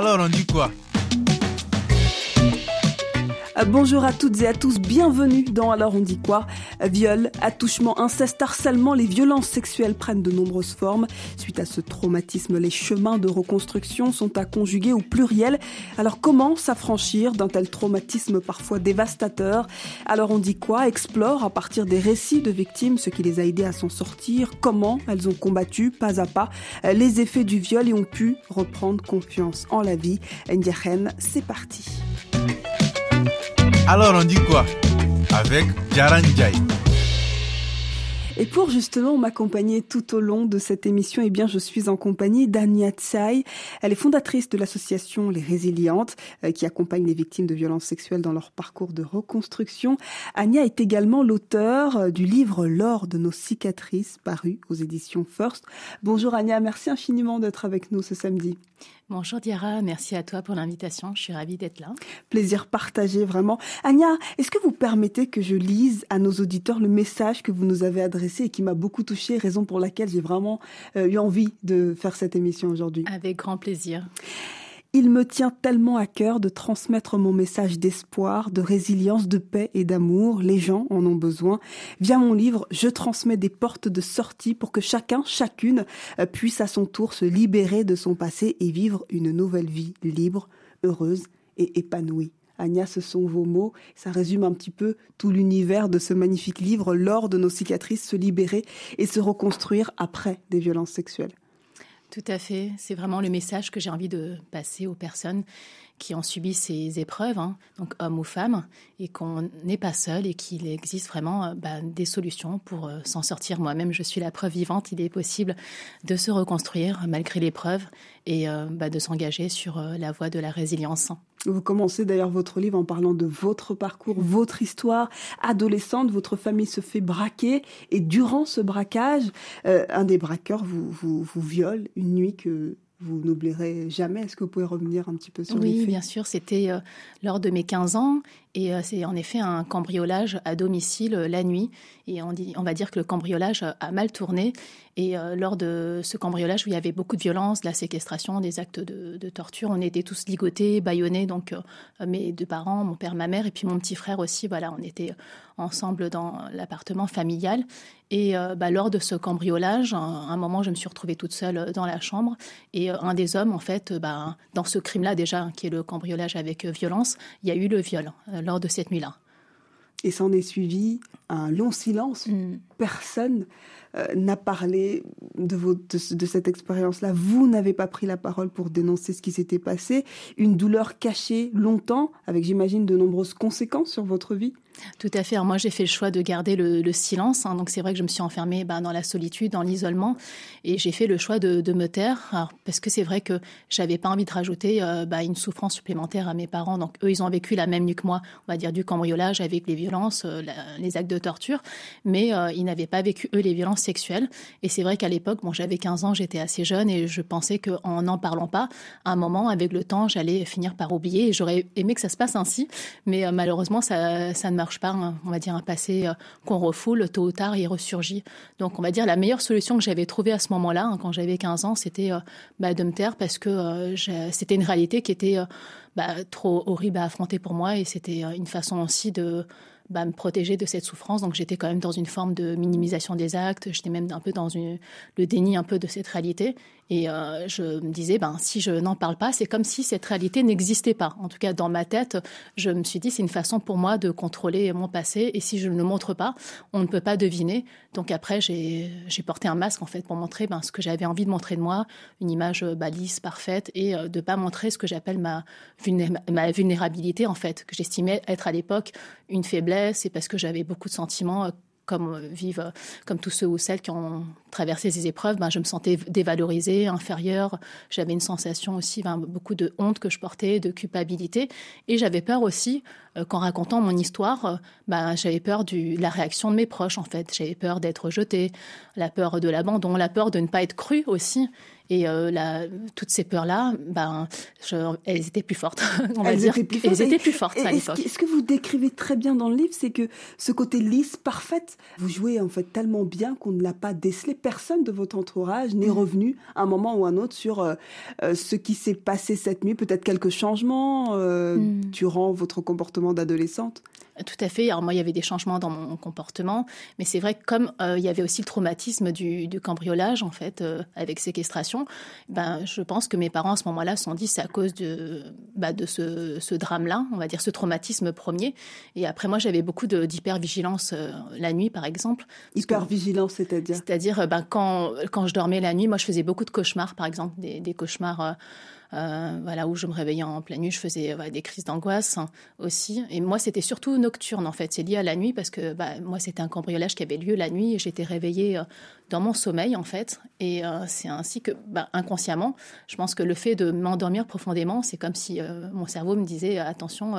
Alors on dit quoi ? Bonjour à toutes et à tous, bienvenue dans Alors on dit quoi ? Viol, attouchement, inceste, harcèlement, les violences sexuelles prennent de nombreuses formes. Suite à ce traumatisme, les chemins de reconstruction sont à conjuguer au pluriel. Alors comment s'affranchir d'un tel traumatisme parfois dévastateur ? Alors on dit quoi ? Explore à partir des récits de victimes ce qui les a aidées à s'en sortir, comment elles ont combattu pas à pas les effets du viol et ont pu reprendre confiance en la vie. Ndiaye, c'est parti. Alors on dit quoi ? Avec Diara Ndiaye. Et pour justement m'accompagner tout au long de cette émission, eh bien je suis en compagnie d'Anya Tsai. Elle est fondatrice de l'association Les Résilientes, qui accompagne les victimes de violences sexuelles dans leur parcours de reconstruction. Anya est également l'auteure du livre « L'or de nos cicatrices » paru aux éditions First. Bonjour Anya, merci infiniment d'être avec nous ce samedi. Bonjour Diara, merci à toi pour l'invitation, je suis ravie d'être là. Plaisir partagé vraiment. Anya, est-ce que vous permettez que je lise à nos auditeurs le message que vous nous avez adressé et qui m'a beaucoup touchée, raison pour laquelle j'ai vraiment eu envie de faire cette émission aujourd'hui? Avec grand plaisir. Il me tient tellement à cœur de transmettre mon message d'espoir, de résilience, de paix et d'amour. Les gens en ont besoin. Via mon livre, je transmets des portes de sortie pour que chacun, chacune, puisse à son tour se libérer de son passé et vivre une nouvelle vie libre, heureuse et épanouie. Anya, ce sont vos mots. Ça résume un petit peu tout l'univers de ce magnifique livre, L'or de nos cicatrices, se libérer et se reconstruire après des violences sexuelles. Tout à fait. C'est vraiment le message que j'ai envie de passer aux personnes qui ont subi ces épreuves, donc hommes ou femmes, et qu'on n'est pas seul et qu'il existe vraiment des solutions pour s'en sortir. Moi-même, je suis la preuve vivante. Il est possible de se reconstruire malgré l'épreuve et de s'engager sur la voie de la résilience. Vous commencez d'ailleurs votre livre en parlant de votre parcours, votre histoire adolescente. Votre famille se fait braquer et durant ce braquage, un des braqueurs vous viole une nuit que vous n'oublierez jamais. Est-ce que vous pouvez revenir un petit peu sur les faits ? Oui, bien sûr. C'était lors de mes 15 ans. Et c'est en effet un cambriolage à domicile la nuit. Et on va dire que le cambriolage a mal tourné. Et lors de ce cambriolage où il y avait beaucoup de violence, de la séquestration, des actes de torture, on était tous ligotés, bâillonnés. Donc mes deux parents, mon père, ma mère et puis mon petit frère aussi. Voilà, on était ensemble dans l'appartement familial. Et lors de ce cambriolage, à un moment, je me suis retrouvée toute seule dans la chambre. Et un des hommes, en fait, dans ce crime-là déjà, qui est le cambriolage avec violence, il y a eu le viol lors de cette nuit-là. Et s'en est suivi un long silence. Personne n'a parlé de cette expérience-là. Vous n'avez pas pris la parole pour dénoncer ce qui s'était passé. Une douleur cachée longtemps, avec, j'imagine, de nombreuses conséquences sur votre vie. Tout à fait. Alors moi, j'ai fait le choix de garder le silence. Donc, c'est vrai que je me suis enfermée dans la solitude, dans l'isolement. Et j'ai fait le choix de me taire. Alors, parce que c'est vrai que je n'avais pas envie de rajouter une souffrance supplémentaire à mes parents. Donc, eux, ils ont vécu la même nuit que moi, on va dire, du cambriolage avec les violences, les actes de torture. Mais ils n'avaient pas vécu, eux, les violences sexuelles. Et c'est vrai qu'à l'époque, j'avais 15 ans, j'étais assez jeune. Et je pensais qu'en n'en parlant pas, à un moment, avec le temps, j'allais finir par oublier. Et j'aurais aimé que ça se passe ainsi. Mais malheureusement, ça ne m'a pas, on va dire, un passé qu'on refoule, tôt ou tard, il ressurgit. Donc, on va dire, la meilleure solution que j'avais trouvée à ce moment-là, quand j'avais 15 ans, c'était de me taire parce que c'était une réalité qui était trop horrible à affronter pour moi et c'était une façon aussi de me protéger de cette souffrance. Donc, j'étais quand même dans une forme de minimisation des actes. J'étais même un peu dans le déni un peu de cette réalité. Et je me disais, si je n'en parle pas, c'est comme si cette réalité n'existait pas. En tout cas, dans ma tête, je me suis dit, c'est une façon pour moi de contrôler mon passé. Et si je ne le montre pas, on ne peut pas deviner. Donc après, j'ai porté un masque, en fait, pour montrer ce que j'avais envie de montrer de moi, une image lisse, parfaite, et de ne pas montrer ce que j'appelle ma vulnérabilité, en fait, que j'estimais être à l'époque une faiblesse, et parce que j'avais beaucoup de sentiments comme tous ceux ou celles qui ont traversé ces épreuves, je me sentais dévalorisée, inférieure. J'avais une sensation aussi, beaucoup de honte que je portais, de culpabilité. Et j'avais peur aussi, qu'en racontant mon histoire, j'avais peur de la réaction de mes proches, en fait. J'avais peur d'être rejetée, la peur de l'abandon, la peur de ne pas être crue aussi. Et toutes ces peurs-là, elles étaient plus fortes. Elles étaient plus fortes à l'époque. Ce que vous décrivez très bien dans le livre, c'est que ce côté lisse, parfaite, vous jouez en fait tellement bien qu'on ne l'a pas décelé. Personne de votre entourage n'est revenu à un moment ou un autre sur ce qui s'est passé cette nuit. Peut-être quelques changements durant votre comportement d'adolescente. Tout à fait. Alors moi, il y avait des changements dans mon comportement, mais c'est vrai que comme il y avait aussi le traumatisme du cambriolage, en fait, avec séquestration, je pense que mes parents, à ce moment-là, se sont dit c'est à cause de ce drame-là, on va dire ce traumatisme premier. Et après, moi, j'avais beaucoup d'hypervigilance la nuit, par exemple. Hypervigilance, c'est-à-dire ? C'est-à-dire, quand je dormais la nuit, moi, je faisais beaucoup de cauchemars, par exemple, des cauchemars... où je me réveillais en pleine nuit, je faisais des crises d'angoisse aussi. Et moi, c'était surtout nocturne, en fait. C'est lié à la nuit parce que moi, c'était un cambriolage qui avait lieu la nuit et j'étais réveillée dans mon sommeil, en fait. Et c'est ainsi que, inconsciemment, je pense que le fait de m'endormir profondément, c'est comme si mon cerveau me disait « Attention,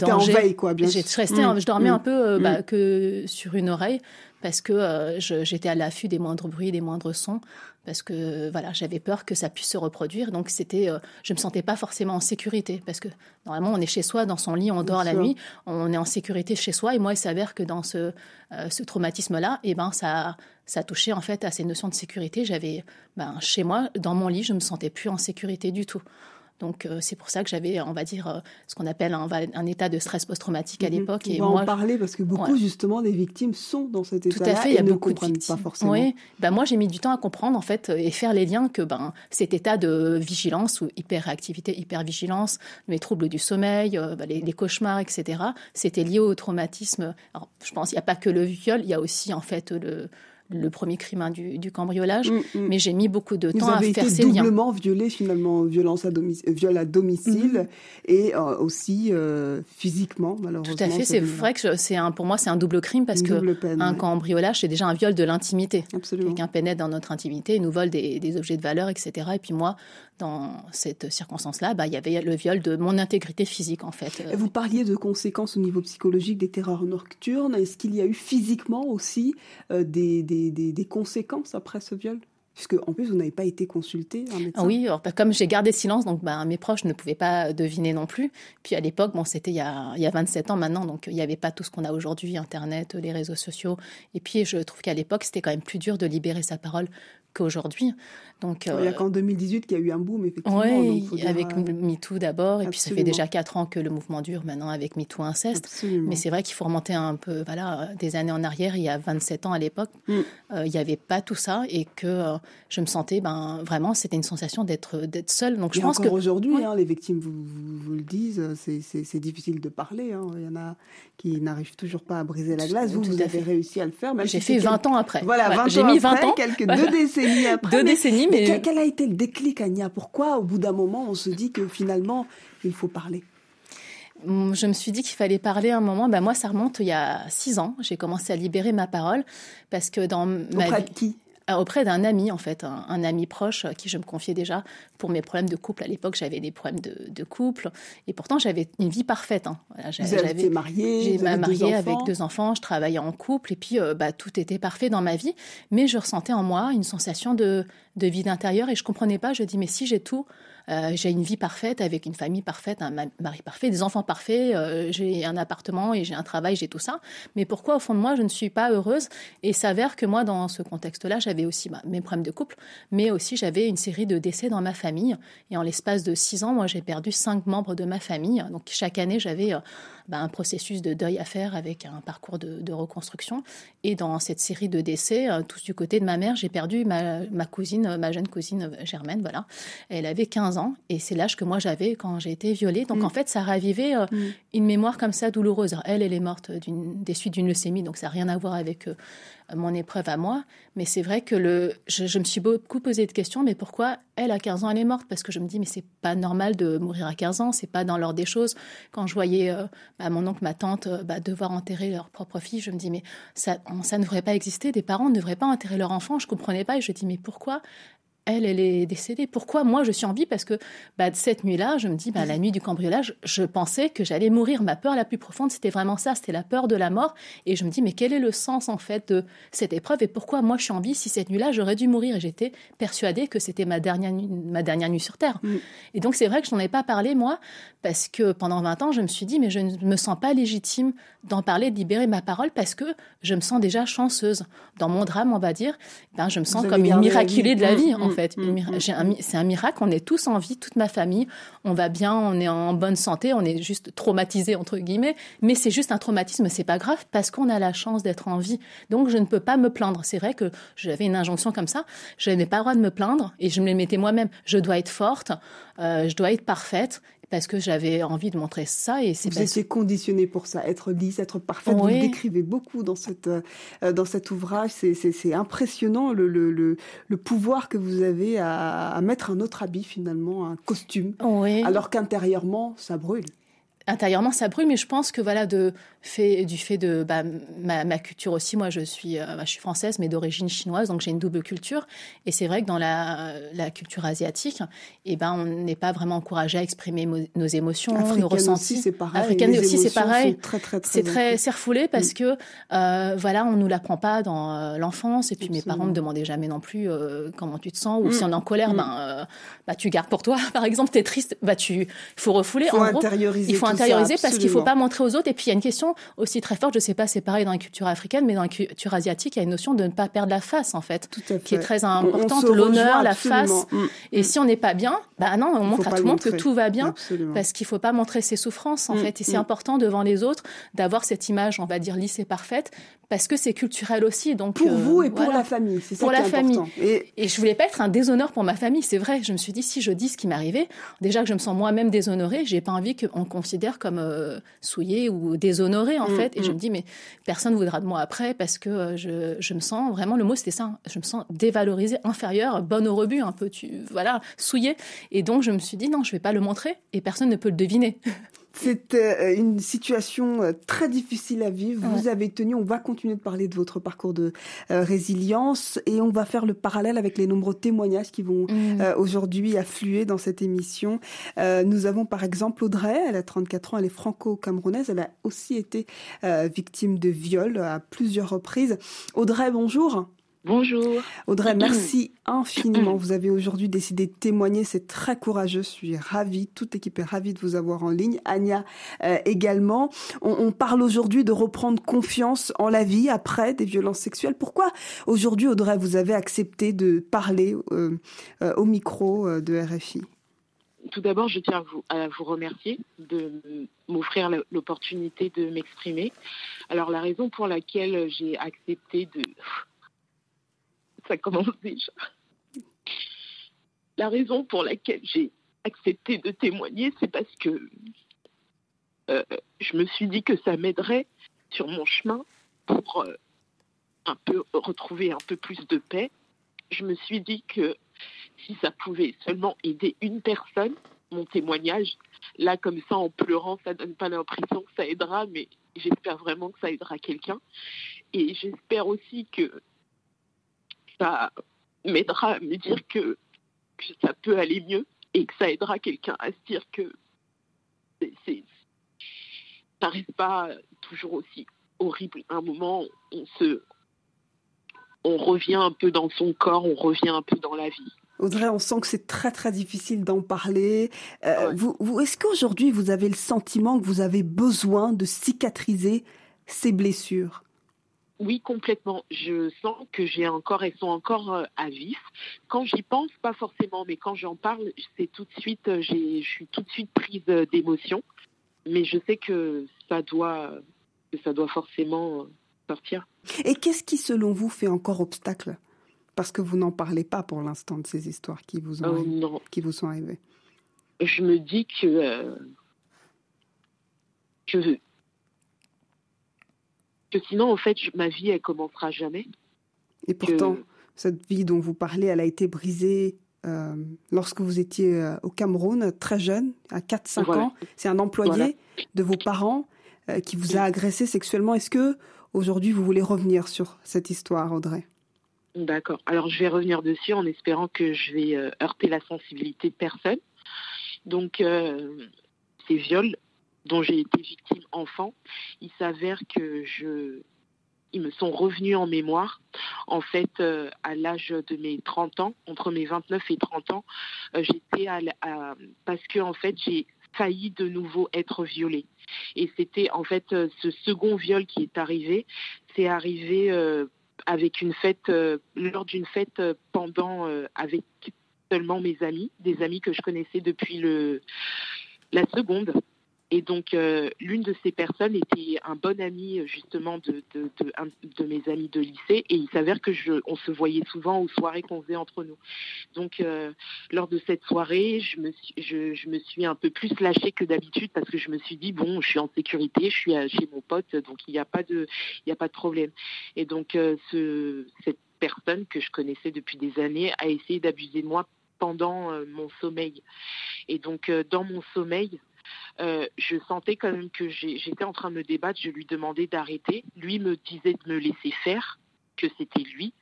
danger ». En veille, quoi, bien sûr. Je dormais un peu que sur une oreille. Parce que j'étais à l'affût des moindres bruits, des moindres sons, parce que j'avais peur que ça puisse se reproduire. Donc je me sentais pas forcément en sécurité, parce que normalement on est chez soi, dans son lit, on dort la nuit, on est en sécurité chez soi. Et moi, il s'avère que dans ce traumatisme-là, ça touchait en fait à ces notions de sécurité. J'avais chez moi, dans mon lit, je me sentais plus en sécurité du tout. Donc, c'est pour ça que j'avais, on va dire, ce qu'on appelle un état de stress post-traumatique à l'époque. On va en parler parce que beaucoup, justement, des victimes sont dans cet état-là. Tout à fait, il y a beaucoup de victimes. Pas forcément. Oui, moi, j'ai mis du temps à comprendre, en fait, et faire les liens que cet état de vigilance ou hyperactivité, hypervigilance, mes troubles du sommeil, les cauchemars, etc., c'était lié au traumatisme. Alors, je pense qu'il n'y a pas que le viol, il y a aussi, en fait, le premier crime du cambriolage, mais j'ai mis beaucoup de temps à faire ces liens. Vous avez été doublement violée, finalement, viol à domicile et aussi physiquement, malheureusement. Tout à fait, c'est vrai que pour moi, c'est un double crime parce qu'un cambriolage, c'est déjà un viol de l'intimité. Absolument. Quelqu'un pénètre dans notre intimité, il nous vole des objets de valeur, etc. Et puis moi, dans cette circonstance-là, il y avait le viol de mon intégrité physique, en fait. Vous parliez de conséquences au niveau psychologique des terreurs nocturnes. Est-ce qu'il y a eu physiquement aussi des conséquences après ce viol ? Puisque, en plus, vous n'avez pas été consultée, un médecin. Oui, alors, comme j'ai gardé silence, donc mes proches ne pouvaient pas deviner non plus. Puis à l'époque, c'était il y a 27 ans maintenant, donc il n'y avait pas tout ce qu'on a aujourd'hui, Internet, les réseaux sociaux. Et puis, je trouve qu'à l'époque, c'était quand même plus dur de libérer sa parole qu'aujourd'hui. Donc, il n'y a qu'en 2018 qu'il y a eu un boom, effectivement. Oui, avec MeToo d'abord, et puis ça fait déjà 4 ans que le mouvement dure maintenant avec MeToo Inceste. Absolument. Mais c'est vrai qu'il faut remonter un peu des années en arrière, il y a 27 ans à l'époque, il n'y avait pas tout ça, et que... je me sentais, vraiment, c'était une sensation d'être seule. Donc, je pense que aujourd'hui, les victimes vous le disent, c'est difficile de parler. Il y en a qui n'arrivent toujours pas à briser la glace. Vous avez réussi à le faire. J'ai fait 20 ans après. Voilà, 20 j'ai ans mis après, 20 ans. Quelques 2 décennies après. 2 décennies, mais quel a été le déclic, Anya ? Pourquoi, au bout d'un moment, on se dit que finalement, il faut parler ? Je me suis dit qu'il fallait parler à un moment. Moi, ça remonte il y a 6 ans. J'ai commencé à libérer ma parole parce que dans ma vie... Auprès de qui ? Auprès d'un ami, en fait, un ami proche à qui je me confiais déjà pour mes problèmes de couple. À l'époque, j'avais des problèmes de couple et pourtant, j'avais une vie parfaite. J'avais été mariée, j'ai mariée avec 2 enfants, je travaillais en couple et puis tout était parfait dans ma vie. Mais je ressentais en moi une sensation de vide intérieur et je ne comprenais pas. Je dis, mais si j'ai tout... j'ai une vie parfaite avec une famille parfaite, un mari parfait, des enfants parfaits, j'ai un appartement et j'ai un travail, j'ai tout ça. Mais pourquoi, au fond de moi, je ne suis pas heureuse ? Et s'avère que moi, dans ce contexte-là, j'avais aussi mes problèmes de couple, mais aussi j'avais une série de décès dans ma famille. Et en l'espace de 6 ans, moi, j'ai perdu 5 membres de ma famille. Donc, chaque année, j'avais un processus de deuil à faire avec un parcours de reconstruction. Et dans cette série de décès, tous du côté de ma mère, j'ai perdu ma cousine, ma jeune cousine germaine, Elle avait 15 ans. Et c'est l'âge que moi j'avais quand j'ai été violée. Donc en fait, ça ravivait une mémoire comme ça douloureuse. Alors, elle est morte des suites d'une leucémie, donc ça n'a rien à voir avec mon épreuve à moi. Mais c'est vrai que je me suis beaucoup posé de questions, mais pourquoi elle, à 15 ans, elle est morte ? Parce que je me dis, mais c'est pas normal de mourir à 15 ans, c'est pas dans l'ordre des choses. Quand je voyais mon oncle, ma tante devoir enterrer leur propre fille, je me dis, mais ça ne devrait pas exister, des parents ne devraient pas enterrer leur enfant. Je ne comprenais pas et je me dis, mais pourquoi ? elle est décédée. Pourquoi moi, je suis en vie? Parce que cette nuit-là, je me dis, la nuit du cambriolage, je pensais que j'allais mourir. Ma peur la plus profonde, c'était vraiment ça, c'était la peur de la mort. Et je me dis, mais quel est le sens, en fait, de cette épreuve? Et pourquoi moi, je suis en vie si cette nuit-là, j'aurais dû mourir? Et j'étais persuadée que c'était ma dernière nuit sur Terre. Mmh. Et donc, c'est vrai que je n'en ai pas parlé, moi, parce que pendant 20 ans, je me suis dit, mais je ne me sens pas légitime d'en parler, de libérer ma parole, parce que je me sens déjà chanceuse. Dans mon drame, on va dire, je me sens comme une miraculée de la vie, en fait. C'est un miracle, on est tous en vie, toute ma famille, on va bien, on est en bonne santé, on est juste traumatisé, entre guillemets, mais c'est juste un traumatisme, c'est pas grave, parce qu'on a la chance d'être en vie. Donc, je ne peux pas me plaindre. C'est vrai que j'avais une injonction comme ça, je n'ai pas le droit de me plaindre, et je me les mettais moi-même. Je dois être forte, je dois être parfaite, parce que j'avais envie de montrer ça. Et c'est Vous étiez conditionnée pour ça, être lisse, être parfaite. Oui. Vous le décrivez beaucoup dans cet ouvrage. C'est impressionnant le pouvoir que vous avez à mettre un autre habit, finalement, un costume. Oui. Alors qu'intérieurement, ça brûle. Intérieurement, ça brûle, mais je pense que du fait de ma culture aussi. Moi, je suis française, mais d'origine chinoise, donc j'ai une double culture. Et c'est vrai que dans la culture asiatique, on n'est pas vraiment encouragé à exprimer nos émotions, nos ressentis. Aussi, c'est pareil. Africaine aussi, c'est pareil. C'est refoulé parce que on nous l'apprend pas dans l'enfance. Et puis Absolument. Mes parents me demandaient jamais non plus comment tu te sens ou si on est en colère, tu gardes pour toi. Par exemple, t'es triste, faut refouler. Il faut intérioriser parce qu'il ne faut pas montrer aux autres. Et puis, il y a une question aussi très forte, je ne sais pas, c'est pareil dans la culture africaine, mais dans la culture asiatique, il y a une notion de ne pas perdre la face, en fait, qui est très importante, l'honneur, la face. Et si on n'est pas bien, on montre à tout le monde que tout va bien, parce qu'il ne faut pas montrer ses souffrances, en fait. Et c'est important devant les autres d'avoir cette image, on va dire, lisse et parfaite, parce que c'est culturel aussi. Donc, pour vous et pour la famille, c'est ça qui est important. Et je ne voulais pas être un déshonneur pour ma famille, c'est vrai. Je me suis dit, si je dis ce qui m'arrivait, déjà que je me sens moi-même déshonorée, je n'ai pas envie qu'on considère comme souillée ou déshonorée, en fait. Et je me dis, mais personne ne voudra de moi après, parce que je me sens vraiment, le mot c'était ça, je me sens dévalorisée, inférieure, bonne au rebut, un peu, souillée. Et donc, je me suis dit, non, je ne vais pas le montrer et personne ne peut le deviner. C'était une situation très difficile à vivre. Ouais. Vous avez tenu, on va continuer de parler de votre parcours de résilience et on va faire le parallèle avec les nombreux témoignages qui vont aujourd'hui affluer dans cette émission. Nous avons par exemple Audrey, elle a 34 ans, elle est franco-camerounaise, elle a aussi été victime de viol à plusieurs reprises. Audrey, bonjour. Bonjour. Audrey, merci infiniment. Vous avez aujourd'hui décidé de témoigner. C'est très courageux. Je suis ravie. Toute l'équipe est ravie de vous avoir en ligne. Anya également. On parle aujourd'hui de reprendre confiance en la vie après des violences sexuelles. Pourquoi aujourd'hui, Audrey, vous avez accepté de parler au micro de RFI? Tout d'abord, je tiens à vous remercier de m'offrir l'opportunité de m'exprimer. Alors, la raison pour laquelle j'ai accepté de... Ça commence déjà. La raison pour laquelle j'ai accepté de témoigner, c'est parce que je me suis dit que ça m'aiderait sur mon chemin pour retrouver un peu plus de paix. Je me suis dit que si ça pouvait seulement aider une personne, mon témoignage, là comme ça en pleurant, ça donne pas l'impression que ça aidera, mais j'espère vraiment que ça aidera quelqu'un. Et j'espère aussi que ça m'aidera à me dire que ça peut aller mieux et que ça aidera quelqu'un à se dire que ça reste pas toujours aussi horrible. À un moment, on revient un peu dans son corps, on revient un peu dans la vie. Audrey, on sent que c'est très très difficile d'en parler. Vous, est-ce qu'aujourd'hui vous avez le sentiment que vous avez besoin de cicatriser ces blessures ? Oui, complètement. Je sens que elles sont encore à vif. Quand j'y pense, pas forcément, mais quand j'en parle, je suis tout de suite prise d'émotion. Mais je sais que ça doit forcément sortir. Et qu'est-ce qui, selon vous, fait encore obstacle ? Parce que vous n'en parlez pas pour l'instant de ces histoires qui vous sont arrivées. Je me dis que sinon, en fait, ma vie, elle commencera jamais. Et pourtant, cette vie dont vous parlez, elle a été brisée lorsque vous étiez au Cameroun, très jeune, à 4-5 ans. C'est un employé de vos parents qui vous a agressé sexuellement. Est-ce que aujourd'hui vous voulez revenir sur cette histoire, Audrey ? D'accord. Alors, je vais revenir dessus en espérant que je vais heurter la sensibilité de personne. Donc, ces viols dont j'ai été victime enfant, il s'avère que ils me sont revenus en mémoire. En fait, à l'âge de mes 30 ans, entre mes 29 et 30 ans, parce que en fait, j'ai failli de nouveau être violée. Et c'était en fait ce second viol qui est arrivé. C'est arrivé avec une fête, lors d'une fête avec seulement mes amis, des amis que je connaissais depuis la seconde. Et donc, l'une de ces personnes était un bon ami, justement, de mes amis de lycée. Et il s'avère qu'on se voyait souvent aux soirées qu'on faisait entre nous. Donc, lors de cette soirée, je me suis un peu plus lâchée que d'habitude parce que je me suis dit, bon, je suis en sécurité, je suis chez mon pote, donc il n'y a pas de problème. Et donc, cette personne que je connaissais depuis des années a essayé d'abuser de moi pendant mon sommeil. Et donc, dans mon sommeil, je sentais quand même que j'étais en train de me débattre, je lui demandais d'arrêter. Lui me disait de me laisser faire, que c'était lui.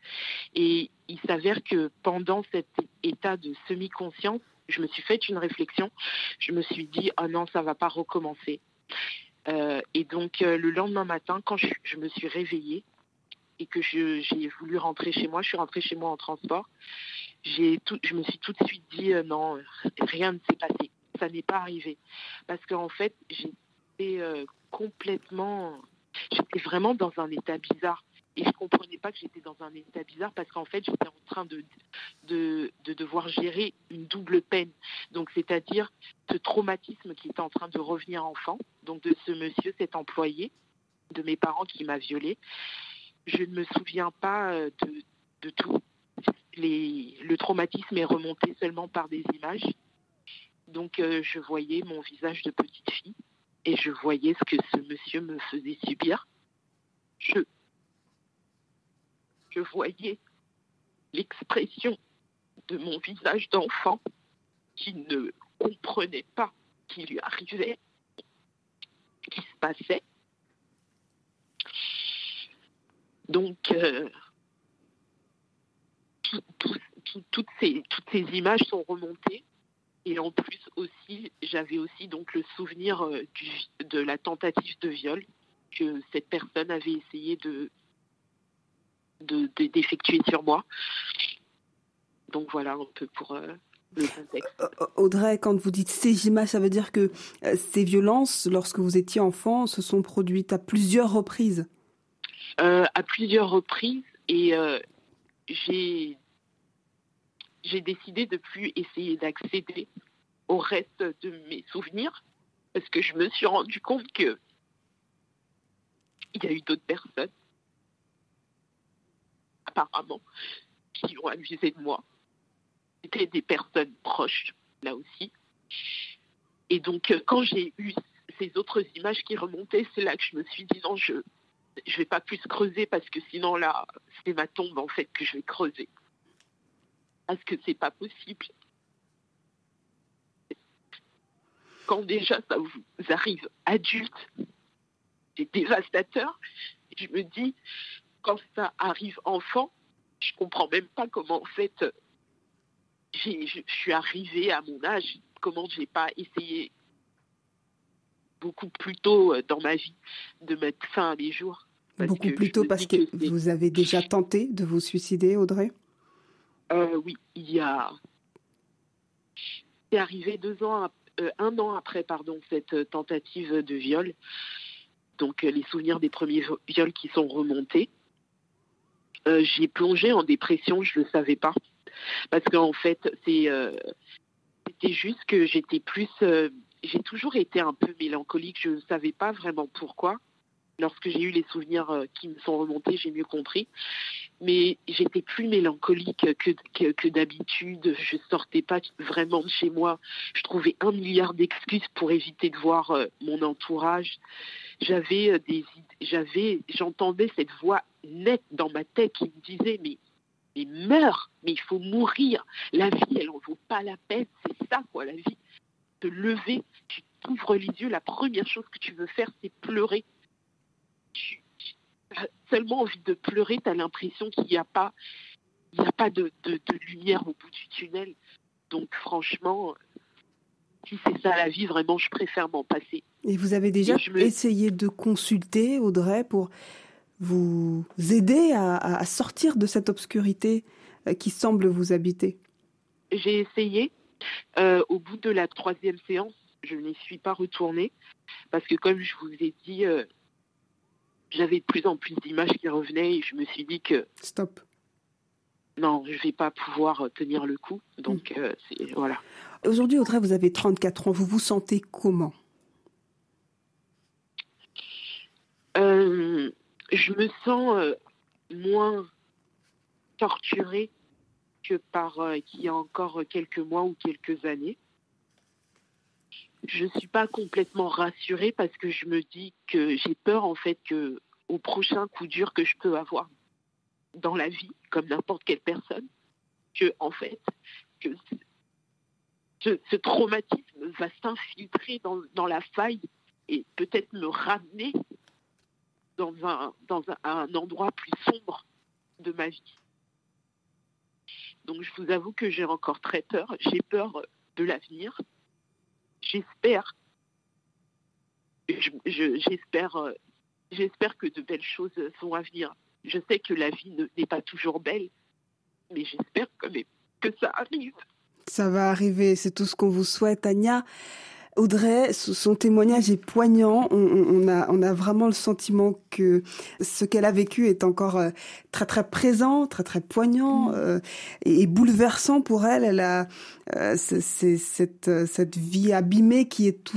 Et il s'avère que pendant cet état de semi-conscience, je me suis fait une réflexion. Je me suis dit « Ah non, ça ne va pas recommencer ». Et donc le lendemain matin, quand je me suis réveillée et que j'ai voulu rentrer chez moi, je suis rentrée chez moi en transport, je me suis tout de suite dit « Non, rien ne s'est passé ». Ça n'est pas arrivé. Parce qu'en fait, j'étais j'étais vraiment dans un état bizarre. Et je ne comprenais pas que j'étais dans un état bizarre parce qu'en fait, j'étais en train de devoir gérer une double peine. Donc, c'est-à-dire ce traumatisme qui était en train de revenir enfant, donc de ce monsieur, cet employé, de mes parents qui m'a violée. Je ne me souviens pas de tout. Le traumatisme est remonté seulement par des images. Donc, je voyais mon visage de petite fille et je voyais ce que ce monsieur me faisait subir. Je voyais l'expression de mon visage d'enfant qui ne comprenait pas ce qui lui arrivait, ce qui se passait. Donc, toutes ces images sont remontées. Et en plus aussi, j'avais aussi donc le souvenir de la tentative de viol que cette personne avait essayé d'effectuer sur moi. Donc voilà un peu pour le contexte. Audrey, quand vous dites ces images, ça veut dire que ces violences, lorsque vous étiez enfant, se sont produites à plusieurs reprises ? À plusieurs reprises et j'ai décidé de ne plus essayer d'accéder au reste de mes souvenirs parce que je me suis rendu compte qu'il y a eu d'autres personnes, apparemment, qui ont abusé de moi. C'était des personnes proches, là aussi. Et donc, quand j'ai eu ces autres images qui remontaient, c'est là que je me suis dit « Non, je ne vais pas plus creuser parce que sinon, là, c'est ma tombe, en fait, que je vais creuser. » Parce que c'est pas possible. Quand déjà ça vous arrive adulte, c'est dévastateur. Je me dis, quand ça arrive enfant, je comprends même pas comment en fait je suis arrivée à mon âge, comment j'ai pas essayé beaucoup plus tôt dans ma vie de mettre fin à mes jours. Beaucoup plus tôt parce que vous avez déjà tenté de vous suicider, Audrey ? Oui, c'est arrivé un an après, pardon, cette tentative de viol. Donc, les souvenirs des premiers viols qui sont remontés. J'ai plongé en dépression, je ne le savais pas. Parce qu'en fait, c'était juste que j'étais plus... j'ai toujours été un peu mélancolique, je ne savais pas vraiment pourquoi. Lorsque j'ai eu les souvenirs qui me sont remontés, j'ai mieux compris. Mais j'étais plus mélancolique que d'habitude. Je sortais pas vraiment de chez moi. Je trouvais 1 milliard d'excuses pour éviter de voir mon entourage. J'entendais cette voix nette dans ma tête qui me disait mais meurs, mais il faut mourir. La vie, elle en vaut pas la peine. C'est ça quoi, la vie. Te lever, tu t'ouvres les yeux. La première chose que tu veux faire, c'est pleurer. Tu as seulement envie de pleurer, tu as l'impression qu'il n'y a pas il n'y a pas de lumière au bout du tunnel. Donc franchement, si c'est ça la vie, vraiment, je préfère m'en passer. Et vous avez déjà essayé de consulter Audrey pour vous aider à sortir de cette obscurité qui semble vous habiter? J'ai essayé. Au bout de la 3e séance, je n'y suis pas retournée parce que comme je vous ai dit, j'avais de plus en plus d'images qui revenaient et je me suis dit que... Stop. Non, je ne vais pas pouvoir tenir le coup. Donc, voilà. Aujourd'hui, Audrey, vous avez 34 ans. Vous vous sentez comment? Je me sens moins torturée que qu'il y a encore quelques mois ou quelques années. Je ne suis pas complètement rassurée parce que je me dis que j'ai peur en fait qu'au prochain coup dur que je peux avoir dans la vie, comme n'importe quelle personne, que ce traumatisme va s'infiltrer dans la faille et peut-être me ramener dans un endroit plus sombre de ma vie. Donc je vous avoue que j'ai encore très peur. J'ai peur de l'avenir. J'espère que de belles choses sont à venir. Je sais que la vie n'est pas toujours belle, mais j'espère quand même que ça arrive. Ça va arriver, c'est tout ce qu'on vous souhaite, Anya. Audrey, son témoignage est poignant. On a vraiment le sentiment que ce qu'elle a vécu est encore très très présent, très très poignant et bouleversant pour elle. Elle a cette vie abîmée qui est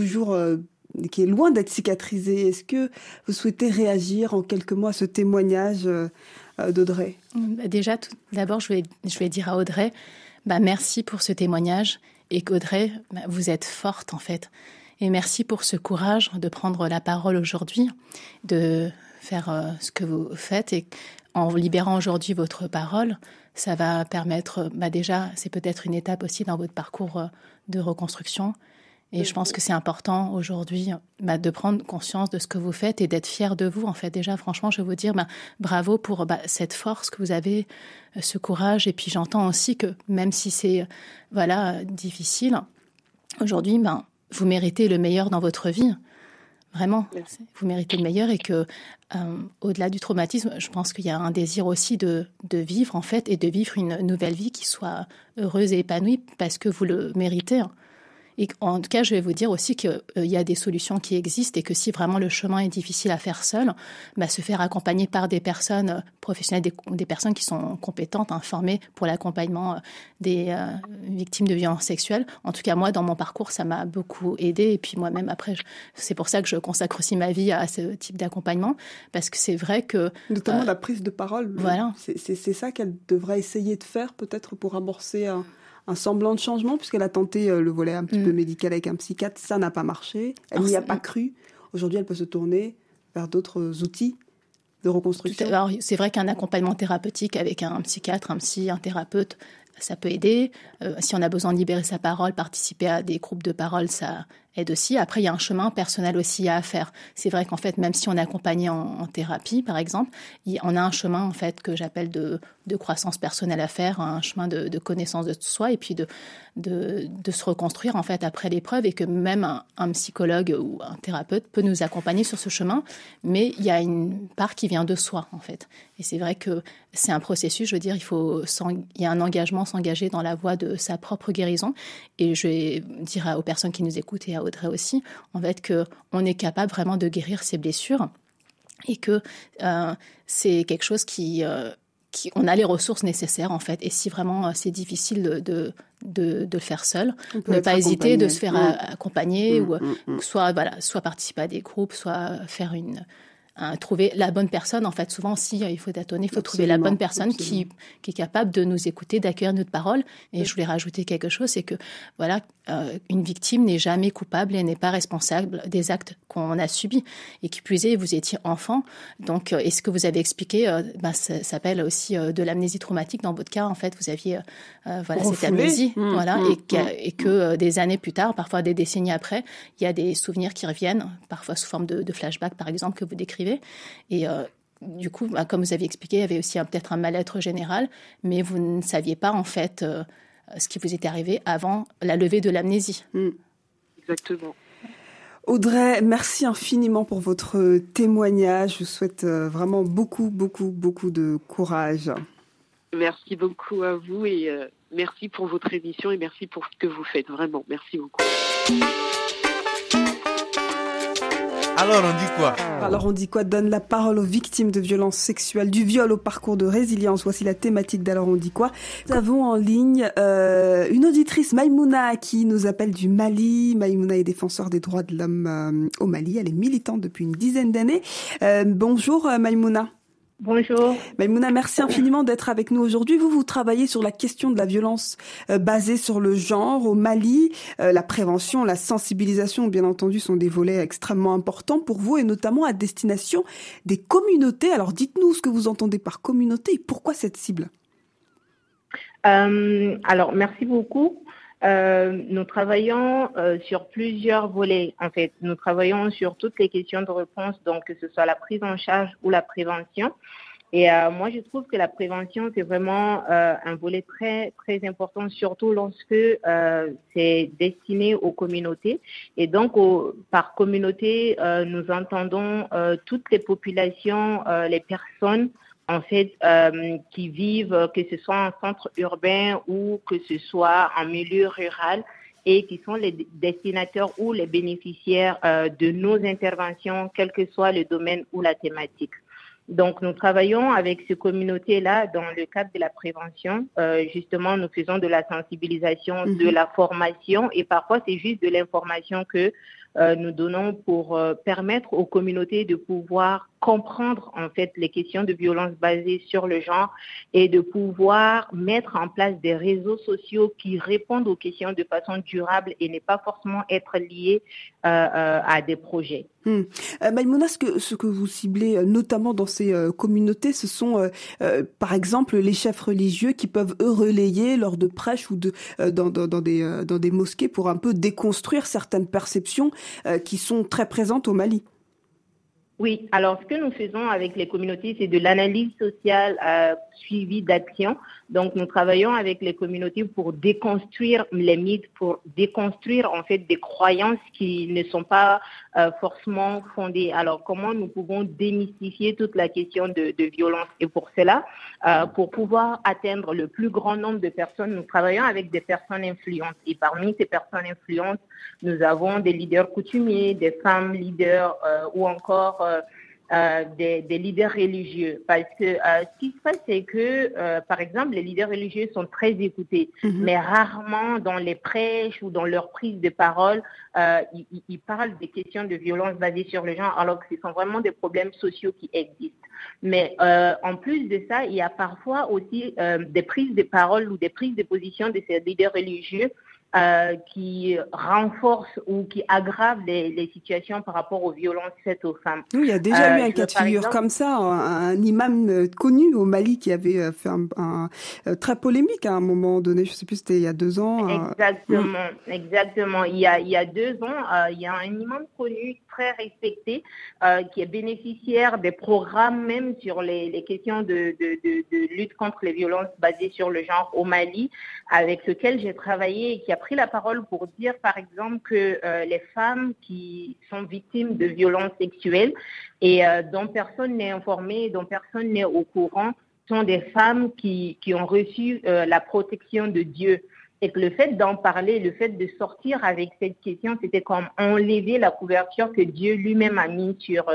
loin d'être cicatrisée. Est-ce que vous souhaitez réagir en quelques mots à ce témoignage d'Audrey ? Déjà, tout d'abord, je vais dire à Audrey, merci pour ce témoignage. Et qu'Audrey, vous êtes forte en fait. Et merci pour ce courage de prendre la parole aujourd'hui, de faire ce que vous faites. Et en libérant aujourd'hui votre parole, ça va permettre, déjà, c'est peut-être une étape aussi dans votre parcours de reconstruction. Et je pense que c'est important aujourd'hui de prendre conscience de ce que vous faites et d'être fier de vous. En fait, déjà, franchement, je vais vous dire bravo pour cette force que vous avez, ce courage. Et puis, j'entends aussi que même si c'est difficile, aujourd'hui, vous méritez le meilleur dans votre vie. Vraiment, vous méritez le meilleur et que, au-delà du traumatisme, je pense qu'il y a un désir aussi de vivre, en fait, et de vivre une nouvelle vie qui soit heureuse et épanouie parce que vous le méritez. Et en tout cas, je vais vous dire aussi qu'il y a des solutions qui existent et que si vraiment le chemin est difficile à faire seul, se faire accompagner par des personnes professionnelles, des personnes qui sont compétentes, formées pour l'accompagnement des victimes de violences sexuelles. En tout cas, moi, dans mon parcours, ça m'a beaucoup aidée. Et puis moi-même, après, c'est pour ça que je consacre aussi ma vie à ce type d'accompagnement. Parce que c'est vrai que... Notamment la prise de parole. Voilà. C'est ça qu'elle devrait essayer de faire peut-être pour amorcer... un semblant de changement, puisqu'elle a tenté le volet un petit peu médical avec un psychiatre, ça n'a pas marché, elle n'y a pas cru. Aujourd'hui, elle peut se tourner vers d'autres outils de reconstruction. Alors, c'est vrai qu'un accompagnement thérapeutique avec un psychiatre, un psy, un thérapeute, ça peut aider. Si on a besoin de libérer sa parole, participer à des groupes de parole, ça aide aussi. Après, il y a un chemin personnel aussi à faire. C'est vrai qu'en fait, même si on est accompagné en thérapie, par exemple, on a un chemin en fait que j'appelle de croissance personnelle à faire, un chemin de connaissance de soi et puis de se reconstruire en fait après l'épreuve et que même un psychologue ou un thérapeute peut nous accompagner sur ce chemin. Mais il y a une part qui vient de soi en fait. Et c'est vrai que c'est un processus. Je veux dire, il y a un engagement, s'engager dans la voie de sa propre guérison. Et je vais dire aux personnes qui nous écoutent et à Audrey aussi, en fait, qu'on est capable vraiment de guérir ses blessures et que c'est quelque chose qui... On a les ressources nécessaires, en fait. Et si vraiment c'est difficile de le faire seul, ne pas hésiter de se faire accompagner ou soit participer à des groupes, soit faire trouver la bonne personne. En fait, souvent aussi, il faut tâtonner, il faut trouver la bonne personne qui est capable de nous écouter, d'accueillir notre parole. Et je voulais rajouter quelque chose, c'est que une victime n'est jamais coupable et n'est pas responsable des actes qu'on a subis. Et qui plus est, vous étiez enfant. Donc, et ce que vous avez expliqué, ça s'appelle aussi de l'amnésie traumatique. Dans votre cas, en fait, vous aviez cette amnésie. Et que des années plus tard, parfois des décennies après, il y a des souvenirs qui reviennent, parfois sous forme de flashbacks, par exemple, que vous décrivez. Et du coup, comme vous aviez expliqué, il y avait aussi peut-être un mal-être général, mais vous ne saviez pas en fait ce qui vous était arrivé avant la levée de l'amnésie. Mmh. Exactement. Audrey, merci infiniment pour votre témoignage. Je vous souhaite vraiment beaucoup, beaucoup, beaucoup de courage. Merci beaucoup à vous et merci pour votre émission et merci pour ce que vous faites. Vraiment, merci beaucoup. Alors on dit quoi ? Alors on dit quoi ? Donne la parole aux victimes de violences sexuelles, du viol au parcours de résilience. Voici la thématique d'Alors on dit quoi ? Nous avons en ligne une auditrice, Maïmouna, qui nous appelle du Mali. Maïmouna est défenseur des droits de l'homme au Mali. Elle est militante depuis une dizaine d'années. Bonjour Maïmouna. Bonjour. Maïmouna, merci infiniment d'être avec nous aujourd'hui. Vous travaillez sur la question de la violence basée sur le genre au Mali. La prévention, la sensibilisation, bien entendu, sont des volets extrêmement importants pour vous et notamment à destination des communautés. Alors, dites-nous ce que vous entendez par communauté et pourquoi cette cible ? Alors, merci beaucoup. Nous travaillons sur plusieurs volets, en fait. Nous travaillons sur toutes les questions de réponse, donc que ce soit la prise en charge ou la prévention. Et moi, je trouve que la prévention, c'est vraiment un volet très, très important, surtout lorsque c'est destiné aux communautés. Et donc, par communauté, nous entendons toutes les populations, les personnes, en fait, qui vivent, que ce soit en centre urbain ou que ce soit en milieu rural et qui sont les destinataires ou les bénéficiaires de nos interventions, quel que soit le domaine ou la thématique. Donc, nous travaillons avec ces communautés-là dans le cadre de la prévention. Justement, nous faisons de la sensibilisation, de la formation et parfois, c'est juste de l'information que nous donnons pour permettre aux communautés de pouvoir comprendre en fait les questions de violence basées sur le genre et de pouvoir mettre en place des réseaux sociaux qui répondent aux questions de façon durable et n'est pas forcément être liés à des projets. Maïmouna, ce que vous ciblez notamment dans ces communautés, ce sont par exemple les chefs religieux qui peuvent eux relayer lors de prêches ou dans des mosquées pour un peu déconstruire certaines perceptions qui sont très présentes au Mali. Oui, alors ce que nous faisons avec les communautés, c'est de l'analyse sociale suivie d'action. Donc nous travaillons avec les communautés pour déconstruire les mythes, pour déconstruire en fait des croyances qui ne sont pas forcément fondées. Alors comment nous pouvons démystifier toute la question de violence ? Et pour cela, pour pouvoir atteindre le plus grand nombre de personnes, nous travaillons avec des personnes influentes. Et parmi ces personnes influentes, nous avons des leaders coutumiers, des femmes leaders ou encore des leaders religieux, parce que ce qui se passe, c'est que par exemple les leaders religieux sont très écoutés, mais rarement dans les prêches ou dans leur prise de parole ils parlent des questions de violence basées sur le genre, alors que ce sont vraiment des problèmes sociaux qui existent. Mais en plus de ça, il y a parfois aussi des prises de parole ou des prises de position de ces leaders religieux qui renforce ou qui aggrave les situations par rapport aux violences faites aux femmes. Oui, il y a déjà eu un cas de figure comme ça, un imam connu au Mali qui avait fait un très polémique à un moment donné, je ne sais plus, c'était il y a 2 ans. Exactement, exactement. Il y a 2 ans, il y a un imam connu, très respecté, qui est bénéficiaire des programmes même sur les questions de lutte contre les violences basées sur le genre au Mali, avec lequel j'ai travaillé et qui a pris la parole pour dire, par exemple, que les femmes qui sont victimes de violences sexuelles et dont personne n'est informé, dont personne n'est au courant, sont des femmes qui ont reçu la protection de Dieu. Et que le fait d'en parler, le fait de sortir avec cette question, c'était comme enlever la couverture que Dieu lui-même a mise sur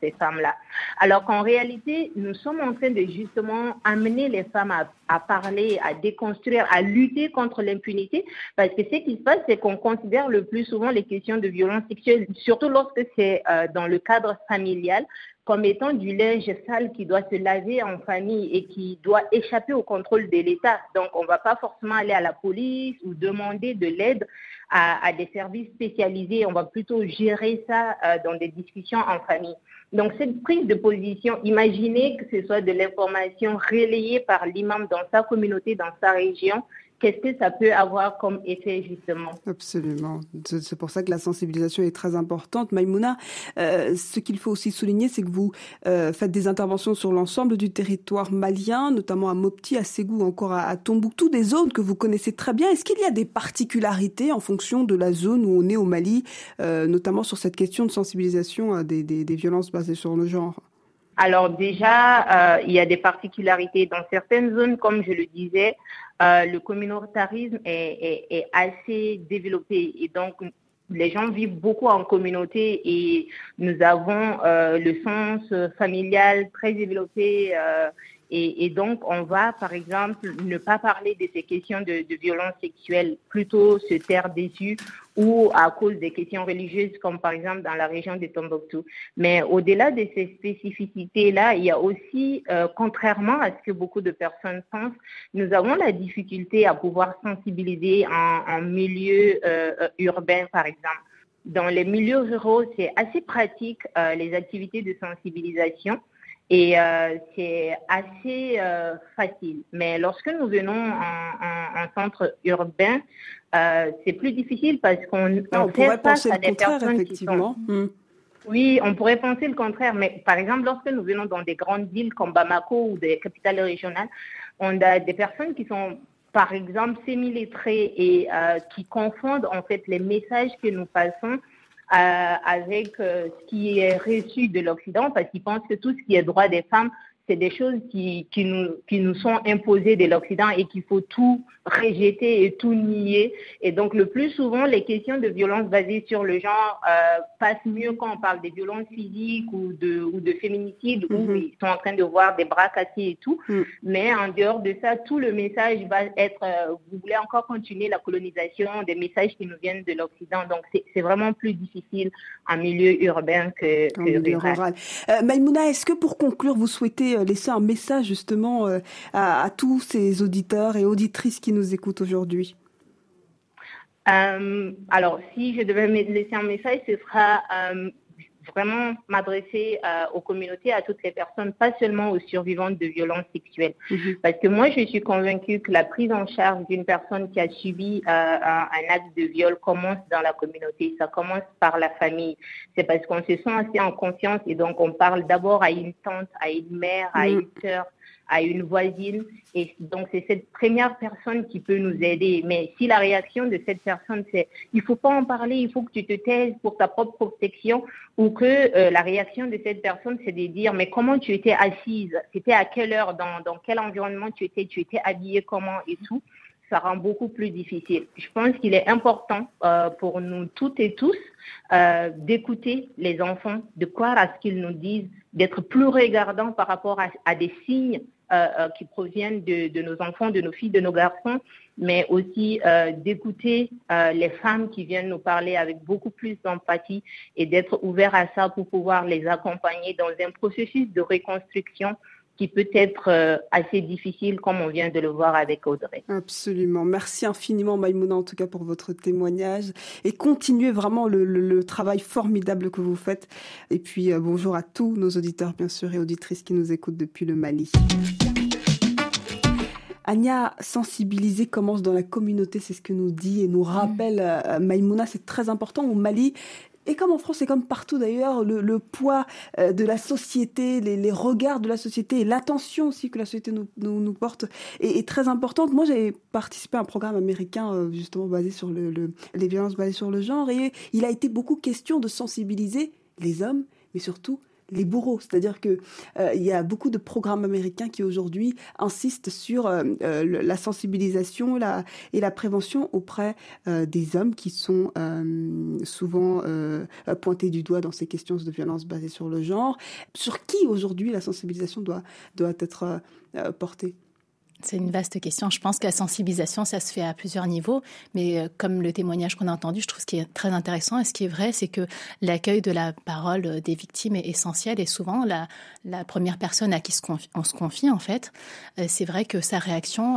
ces femmes-là. Alors qu'en réalité, nous sommes en train de justement amener les femmes à parler, à déconstruire, à lutter contre l'impunité, parce que ce qui se passe, c'est qu'on considère le plus souvent les questions de violence sexuelle, surtout lorsque c'est dans le cadre familial, comme étant du linge sale qui doit se laver en famille et qui doit échapper au contrôle de l'État. Donc, on ne va pas forcément aller à la police ou demander de l'aide à des services spécialisés. On va plutôt gérer ça dans des discussions en famille. Donc, cette prise de position, imaginez que ce soit de l'information relayée par l'imam dans sa communauté, dans sa région, qu'est-ce que ça peut avoir comme effet, justement ? Absolument. C'est pour ça que la sensibilisation est très importante. Maïmouna, ce qu'il faut aussi souligner, c'est que vous faites des interventions sur l'ensemble du territoire malien, notamment à Mopti, à Ségou, encore à Tombouctou, des zones que vous connaissez très bien. Est-ce qu'il y a des particularités en fonction de la zone où on est au Mali, notamment sur cette question de sensibilisation à des violences basées sur le genre ? Alors déjà, il y a des particularités dans certaines zones, comme je le disais, le communautarisme est assez développé et donc les gens vivent beaucoup en communauté et nous avons le sens familial très développé et donc on va par exemple ne pas parler de ces questions de violence sexuelle, plutôt se taire dessus, ou à cause des questions religieuses, comme par exemple dans la région de Tombouctou. Mais au-delà de ces spécificités-là, il y a aussi, contrairement à ce que beaucoup de personnes pensent, nous avons la difficulté à pouvoir sensibiliser en milieu urbain, par exemple. Dans les milieux ruraux, c'est assez pratique, les activités de sensibilisation, et c'est assez facile. Mais lorsque nous venons en centre urbain, c'est plus difficile parce qu'on fait face à des personnes qui sont... Oui, on pourrait penser le contraire, mais par exemple, lorsque nous venons dans des grandes villes comme Bamako ou des capitales régionales, on a des personnes qui sont, par exemple, semi-lettrées et qui confondent en fait les messages que nous passons avec ce qui est reçu de l'Occident, parce qu'ils pensent que tout ce qui est droit des femmes, c'est des choses qui nous sont imposées de l'Occident et qu'il faut tout rejeter et tout nier. Et donc, le plus souvent, les questions de violence basées sur le genre passent mieux quand on parle des violences physiques ou de féminicide, où ils sont en train de voir des bras cassés et tout. Mais en dehors de ça, tout le message va être vous voulez encore continuer la colonisation, des messages qui nous viennent de l'Occident. Donc, c'est vraiment plus difficile en milieu urbain que rural. Maïmouna, est-ce que pour conclure, vous souhaitez laisser un message justement à tous ces auditeurs et auditrices qui nous écoutent aujourd'hui? Alors, si je devais laisser un message, ce sera vraiment m'adresser aux communautés, à toutes les personnes, pas seulement aux survivantes de violences sexuelles. Parce que moi, je suis convaincue que la prise en charge d'une personne qui a subi un acte de viol commence dans la communauté. Ça commence par la famille. C'est parce qu'on se sent assez en conscience et donc on parle d'abord à une tante, à une mère, à une sœur, à une voisine, et donc c'est cette première personne qui peut nous aider. Mais si la réaction de cette personne c'est « il faut pas en parler, il faut que tu te taises pour ta propre protection » ou que la réaction de cette personne c'est de dire « mais comment tu étais assise, c'était à quelle heure, dans quel environnement tu étais habillée comment et tout », ça rend beaucoup plus difficile. Je pense qu'il est important pour nous toutes et tous d'écouter les enfants, de croire à ce qu'ils nous disent, d'être plus regardants par rapport à des signes qui proviennent de nos enfants, de nos filles, de nos garçons, mais aussi d'écouter les femmes qui viennent nous parler avec beaucoup plus d'empathie et d'être ouverts à ça pour pouvoir les accompagner dans un processus de reconstruction qui peut être assez difficile, comme on vient de le voir avec Audrey. Absolument. Merci infiniment, Maïmouna, en tout cas, pour votre témoignage. Et continuez vraiment le travail formidable que vous faites. Et puis, bonjour à tous nos auditeurs, bien sûr, et auditrices qui nous écoutent depuis le Mali. Anya, sensibiliser commence dans la communauté, c'est ce que nous dit et nous rappelle Maïmouna. C'est très important au Mali. Et comme en France et comme partout d'ailleurs, le poids de la société, les regards de la société et l'attention aussi que la société nous porte est très importante. Moi, j'ai participé à un programme américain justement basé sur les violences basées sur le genre, et il a été beaucoup question de sensibiliser les hommes, mais surtout les bourreaux. C'est-à-dire que il y a beaucoup de programmes américains qui aujourd'hui insistent sur la sensibilisation et la prévention auprès des hommes qui sont souvent pointés du doigt dans ces questions de violence basées sur le genre. Sur qui aujourd'hui la sensibilisation doit être portée ? C'est une vaste question. Je pense que la sensibilisation, ça se fait à plusieurs niveaux. Mais comme le témoignage qu'on a entendu, je trouve ce qui est très intéressant et ce qui est vrai, c'est que l'accueil de la parole des victimes est essentiel. Et souvent, la première personne à qui on se confie, en fait, c'est vrai que sa réaction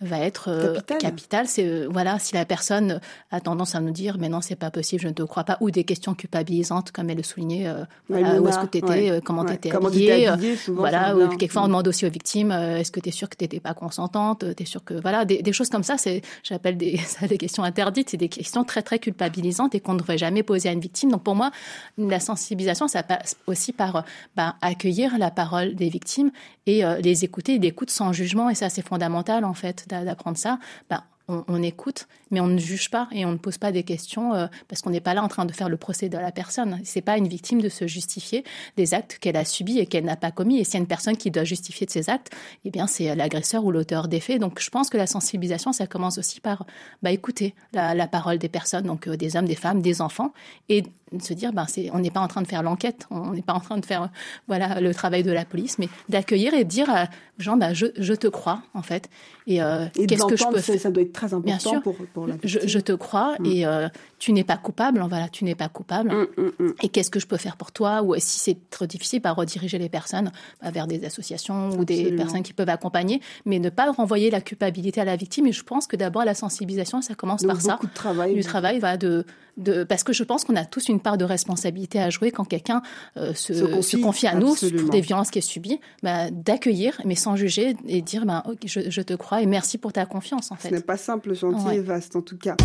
va être capitale. C'est, voilà, si la personne a tendance à nous dire « mais non, c'est pas possible, je ne te crois pas » ou des questions culpabilisantes, comme elle le soulignait, voilà, où est-ce que tu étais, comment tu étais habillée, souvent, voilà, ou quelquefois on demande aussi aux victimes « est-ce que tu es sûre que tu n'étais pas consentante ?» T'es sûre que... Voilà, des choses comme ça, c'est, j'appelle ça des questions interdites, c'est des questions très, très culpabilisantes et qu'on ne devrait jamais poser à une victime. Donc pour moi, la sensibilisation, ça passe aussi par accueillir la parole des victimes et les écouter, ils écoutent sans jugement, et ça c'est fondamental en fait d'apprendre ça. On écoute, mais on ne juge pas et on ne pose pas des questions parce qu'on n'est pas là en train de faire le procès de la personne. C'est pas une victime de se justifier des actes qu'elle a subis et qu'elle n'a pas commis. Et s'il y a une personne qui doit justifier de ses actes, eh bien c'est l'agresseur ou l'auteur des faits. Donc je pense que la sensibilisation, ça commence aussi par écouter la parole des personnes, donc des hommes, des femmes, des enfants, et se dire on n'est pas en train de faire l'enquête, on n'est pas en train de faire le travail de la police, mais d'accueillir et de dire aux gens je te crois en fait. Et qu'est-ce que je peux faire? Ça doit être très important. Bien sûr. Pour la victime. Je te crois et tu n'es pas coupable. Voilà, tu n'es pas coupable. Et qu'est-ce que je peux faire pour toi? Ou si c'est trop difficile, rediriger les personnes vers des associations ou des personnes qui peuvent accompagner, mais ne pas renvoyer la culpabilité à la victime. Et je pense que d'abord la sensibilisation, ça commence par ça. De travail, parce que je pense qu'on a tous une part de responsabilité à jouer quand quelqu'un se confie à nous pour des violences qui est subie, d'accueillir, mais sans juger et dire okay, je te crois et merci pour ta confiance en fait. Ce n'est pas simple, gentil et vaste en tout cas.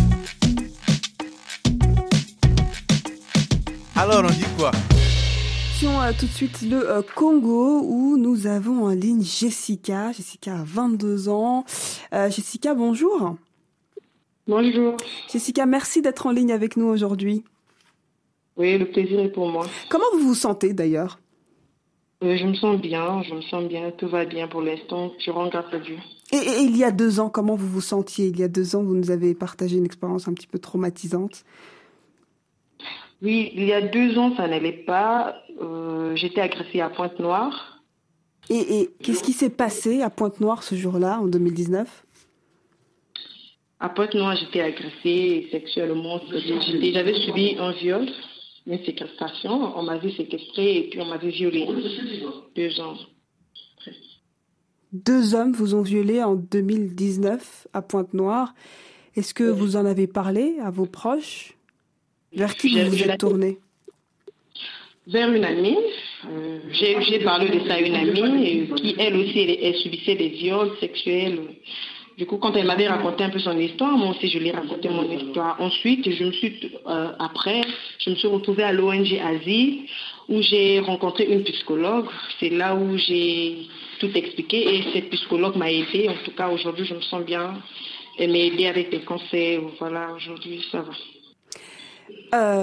Alors on dit quoi ? Tout de suite le Congo où nous avons en ligne Jessica. Jessica a 22 ans. Jessica, bonjour. Bonjour. Jessica, merci d'être en ligne avec nous aujourd'hui. Oui, le plaisir est pour moi. Comment vous vous sentez d'ailleurs ? Je me sens bien, tout va bien pour l'instant, je rends grâce à Dieu. Et il y a 2 ans, comment vous vous sentiez ? Il y a 2 ans, vous nous avez partagé une expérience un petit peu traumatisante. Oui, il y a 2 ans, ça n'allait pas. J'étais agressée à Pointe-Noire. Et qu'est-ce qui s'est passé à Pointe-Noire ce jour-là, en 2019 ? À Pointe-Noire, j'étais agressée sexuellement. J'avais subi un viol, une séquestration. On m'avait séquestrée et puis on m'avait violée. 2 ans. 2 hommes vous ont violée en 2019 à Pointe-Noire. Est-ce que vous en avez parlé à vos proches ? Vers qui vous vous êtes tournée ? Vers une amie. J'ai parlé de ça à une amie qui, elle aussi, elle subissait des viols sexuels. Du coup, quand elle m'avait raconté un peu son histoire, moi aussi je lui ai raconté mon histoire. Ensuite, je me suis retrouvée à l'ONG Asie où j'ai rencontré une psychologue. C'est là où j'ai tout expliqué et cette psychologue m'a aidée. En tout cas, aujourd'hui, je me sens bien. Elle m'a aidée avec des conseils. Voilà, aujourd'hui, ça va.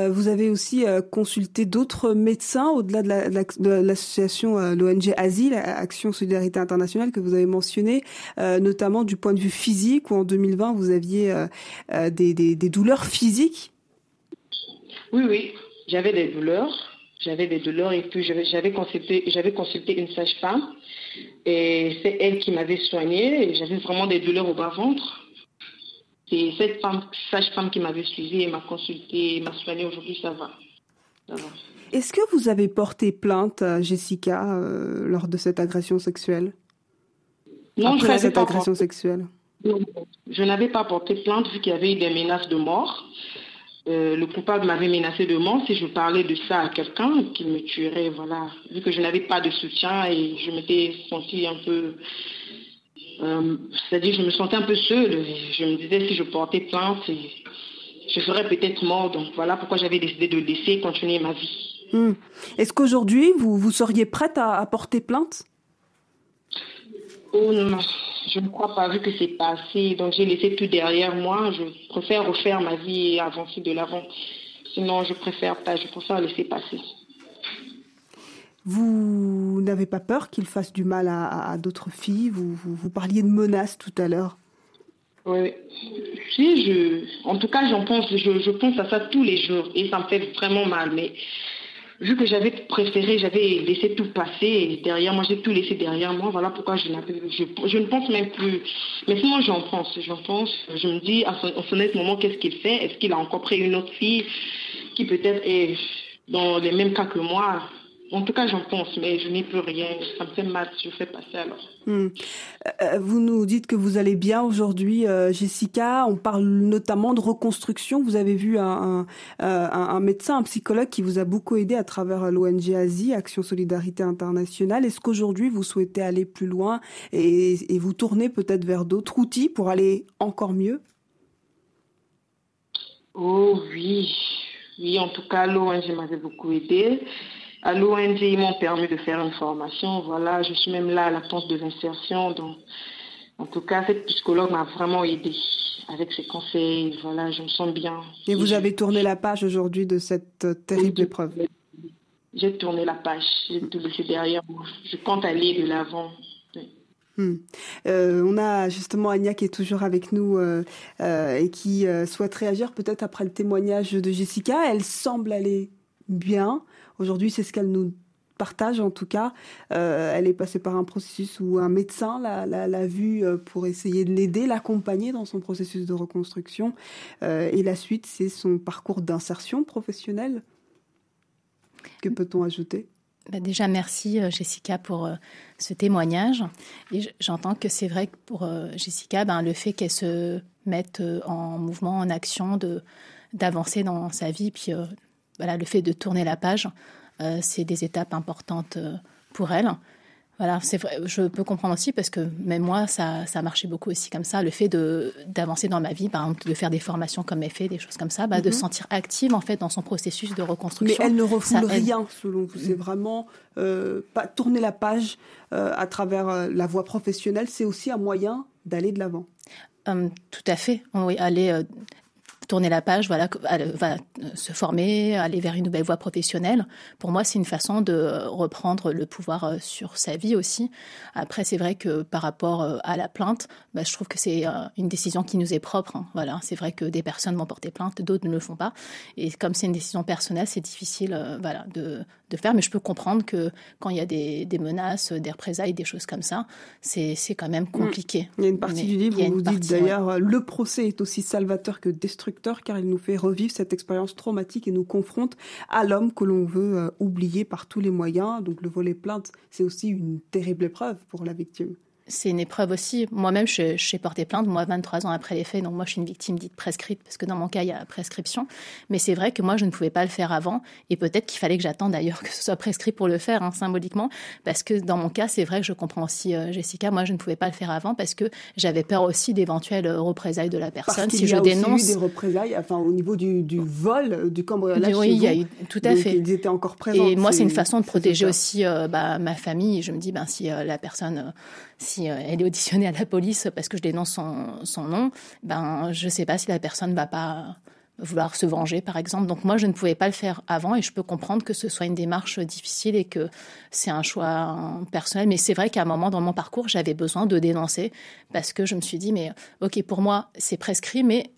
Vous avez aussi consulté d'autres médecins au-delà de l'association l'ONG Asie, l'Action Solidarité Internationale que vous avez mentionnée, notamment du point de vue physique où en 2020 vous aviez des douleurs physiques. Oui, j'avais des douleurs et puis j'avais consulté une sage-femme et c'est elle qui m'avait soignée et j'avais vraiment des douleurs au bas-ventre. C'est cette sage-femme qui m'avait suivie et m'a consultée et m'a soignée. Aujourd'hui, ça va. Est-ce que vous avez porté plainte, Jessica, lors de cette agression sexuelle ? Non, je n'avais pas porté plainte vu qu'il y avait eu des menaces de mort. Le coupable m'avait menacé de mort si je parlais de ça à quelqu'un qui me tuerait. Voilà. Vu que je n'avais pas de soutien et je m'étais sentie un peu... c'est-à-dire je me sentais un peu seule. Je me disais si je portais plainte, je serais peut-être morte. Donc voilà pourquoi j'avais décidé de laisser continuer ma vie. Est-ce qu'aujourd'hui, vous seriez prête à porter plainte ? Oh non, je ne crois pas, vu que c'est pas assez. Donc j'ai laissé tout derrière moi. Je préfère refaire ma vie et avancer de l'avant. Sinon, je préfère pas. Je préfère laisser passer. Vous n'avez pas peur qu'il fasse du mal à d'autres filles ? Vous parliez de menaces tout à l'heure. Oui, si en tout cas, j'en pense. Je pense à ça tous les jours et ça me fait vraiment mal. Mais vu que j'avais laissé tout passer et derrière moi, j'ai tout laissé derrière moi. Voilà pourquoi je ne pense même plus. Mais sinon, j'en pense. Je me dis, à ce moment, qu'est-ce qu'il fait ? Est-ce qu'il a encore pris une autre fille qui peut-être est dans les mêmes cas que moi ? En tout cas, j'en pense, mais je n'y peux rien. Ça me fait mal si je fais passer alors. Vous nous dites que vous allez bien aujourd'hui, Jessica. On parle notamment de reconstruction. Vous avez vu un médecin, un psychologue qui vous a beaucoup aidé à travers l'ONG Asie, Action Solidarité Internationale. Est-ce qu'aujourd'hui, vous souhaitez aller plus loin et vous tourner peut-être vers d'autres outils pour aller encore mieux? Oh oui. Oui, en tout cas, l'ONG m'avait beaucoup aidée. À l'ONG, ils m'ont permis de faire une formation. Voilà, je suis même là à l'attente de l'insertion. Donc, en tout cas, cette psychologue m'a vraiment aidée avec ses conseils. Voilà, je me sens bien. Et vous avez tourné la page aujourd'hui de cette terrible épreuve. J'ai tourné la page. J'ai tout laissé derrière moi. Je compte aller de l'avant. On a justement Anya qui est toujours avec nous et qui souhaite réagir peut-être après le témoignage de Jessica. Elle semble aller bien. Aujourd'hui, c'est ce qu'elle nous partage en tout cas. Elle est passée par un processus où un médecin l'a vue pour essayer de l'aider, l'accompagner dans son processus de reconstruction. Et la suite, c'est son parcours d'insertion professionnelle. Que peut-on ajouter ? Déjà, merci Jessica pour ce témoignage. Et j'entends que c'est vrai que pour Jessica, le fait qu'elle se mette en mouvement, en action, d'avancer dans sa vie, puis voilà, le fait de tourner la page, c'est des étapes importantes pour elle. Voilà, c'est vrai, je peux comprendre aussi parce que même moi, ça marchait beaucoup aussi comme ça. Le fait d'avancer dans ma vie, par exemple, de faire des formations comme elle fait, des choses comme ça, de se sentir active en fait dans son processus de reconstruction. Mais elle ne refoule rien, selon vous. C'est vraiment pas tourner la page à travers la voie professionnelle. C'est aussi un moyen d'aller de l'avant. Tout à fait. Oui, aller tourner la page, voilà, se former, aller vers une nouvelle voie professionnelle. Pour moi, c'est une façon de reprendre le pouvoir sur sa vie aussi. Après, c'est vrai que par rapport à la plainte, je trouve que c'est une décision qui nous est propre. Voilà, c'est vrai que des personnes vont porter plainte, d'autres ne le font pas. Et comme c'est une décision personnelle, c'est difficile de faire. Mais je peux comprendre que quand il y a des menaces, des représailles, des choses comme ça, c'est quand même compliqué. Il y a une partie du livre où vous dites d'ailleurs « Le procès est aussi salvateur que destructeur, car il nous fait revivre cette expérience traumatique et nous confronte à l'homme que l'on veut oublier par tous les moyens. » Donc le volet plainte, c'est aussi une terrible épreuve pour la victime. C'est une épreuve aussi. Moi-même, j'ai porté plainte, 23 ans après les faits. Donc moi, je suis une victime dite prescrite, parce que dans mon cas, il y a prescription. Mais c'est vrai que moi, je ne pouvais pas le faire avant. Et peut-être qu'il fallait que j'attende d'ailleurs que ce soit prescrit pour le faire, symboliquement. Parce que dans mon cas, c'est vrai que je comprends aussi, Jessica, moi, je ne pouvais pas le faire avant parce que j'avais peur aussi d'éventuelles représailles de la personne. Parce qu'il y a aussi eu des représailles, au niveau du vol, du cambriolage. Oui, il y a eu, tout à fait. Ils étaient encore présents. Et moi, c'est une façon de protéger aussi ma famille. Je me dis, si la personne... Si elle est auditionnée à la police parce que je dénonce son nom, je ne sais pas si la personne ne va pas vouloir se venger, par exemple. Donc moi, je ne pouvais pas le faire avant et je peux comprendre que ce soit une démarche difficile et que c'est un choix personnel. Mais c'est vrai qu'à un moment dans mon parcours, j'avais besoin de dénoncer parce que je me suis dit, mais OK, pour moi, c'est prescrit, mais...